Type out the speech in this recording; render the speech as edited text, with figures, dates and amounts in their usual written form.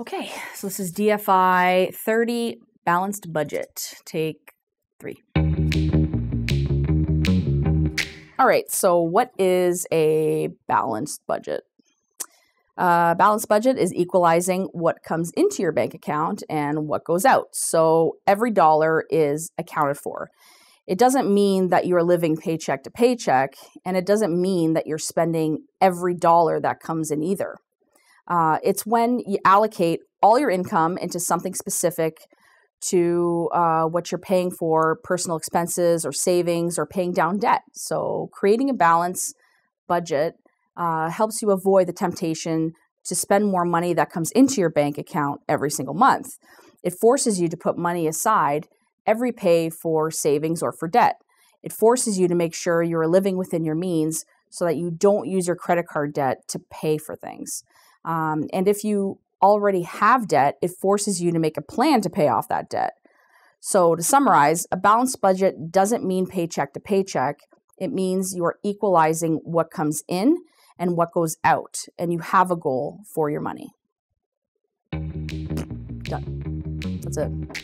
Okay, so this is DFI 30, balanced budget. Take 3. All right, so what is a balanced budget? Balanced budget is equalizing what comes into your bank account and what goes out. So every dollar is accounted for. It doesn't mean that you're living paycheck to paycheck, and it doesn't mean that you're spending every dollar that comes in either. It's when you allocate all your income into something specific to what you're paying for personal expenses or savings or paying down debt. So creating a balanced budget helps you avoid the temptation to spend more money that comes into your bank account every single month. It forces you to put money aside every pay for savings or for debt. It forces you to make sure you're living within your means so that you don't use your credit card debt to pay for things. And if you already have debt, it forces you to make a plan to pay off that debt. So to summarize, a balanced budget doesn't mean paycheck to paycheck. It means you are equalizing what comes in and what goes out, and you have a goal for your money. Done. That's it.